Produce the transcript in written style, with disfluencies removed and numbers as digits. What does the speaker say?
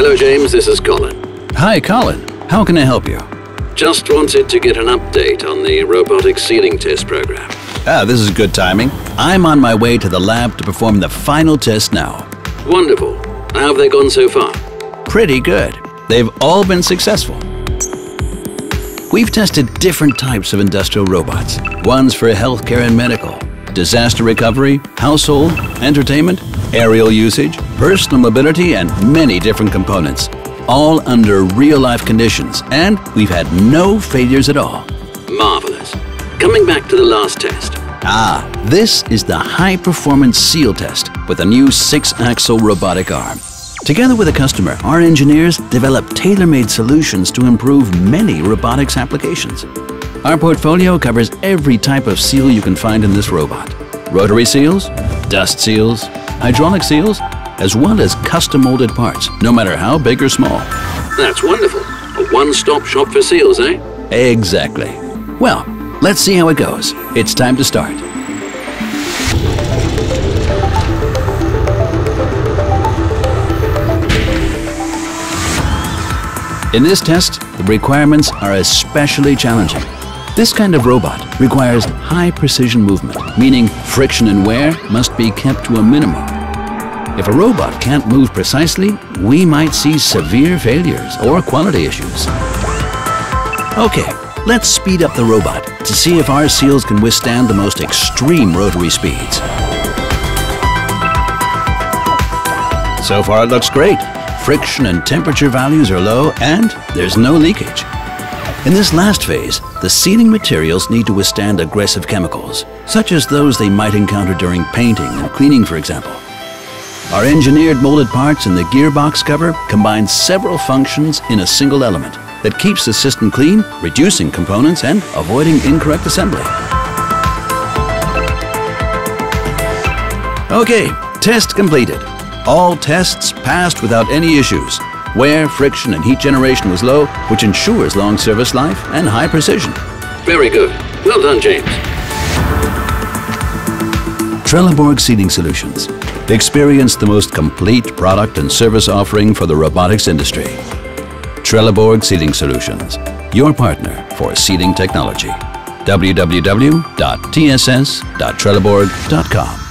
Hello, James. This is Colin. Hi, Colin. How can I help you? Just wanted to get an update on the robotic sealing test program. Ah, this is good timing. I'm on my way to the lab to perform the final test now. Wonderful. How have they gone so far? Pretty good. They've all been successful. We've tested different types of industrial robots, ones for healthcare and medical, disaster recovery, household, entertainment, aerial usage, personal mobility, and many different components, all under real-life conditions, and we've had no failures at all. Marvelous. Coming back to the last test. Ah, this is the high-performance seal test with a new 6-axle robotic arm. Together with a customer, our engineers develop tailor-made solutions to improve many robotics applications. Our portfolio covers every type of seal you can find in this robot. Rotary seals, dust seals, hydraulic seals, as well as custom-molded parts, no matter how big or small. That's wonderful. A one-stop shop for seals, eh? Exactly. Well, let's see how it goes. It's time to start. In this test, the requirements are especially challenging. This kind of robot requires high precision movement, meaning friction and wear must be kept to a minimum. If a robot can't move precisely, we might see severe failures or quality issues. Okay, let's speed up the robot to see if our seals can withstand the most extreme rotary speeds. So far, it looks great. Friction and temperature values are low, and there's no leakage. In this last phase, the sealing materials need to withstand aggressive chemicals, such as those they might encounter during painting and cleaning, for example. Our engineered molded parts in the gearbox cover combine several functions in a single element that keeps the system clean, reducing components, and avoiding incorrect assembly. Okay, test completed. All tests passed without any issues. Wear, friction, and heat generation was low, which ensures long service life and high precision. Very good. Well done, James. Trelleborg Sealing Solutions. Experience the most complete product and service offering for the robotics industry. Trelleborg Sealing Solutions, your partner for sealing technology. www.tss.trelleborg.com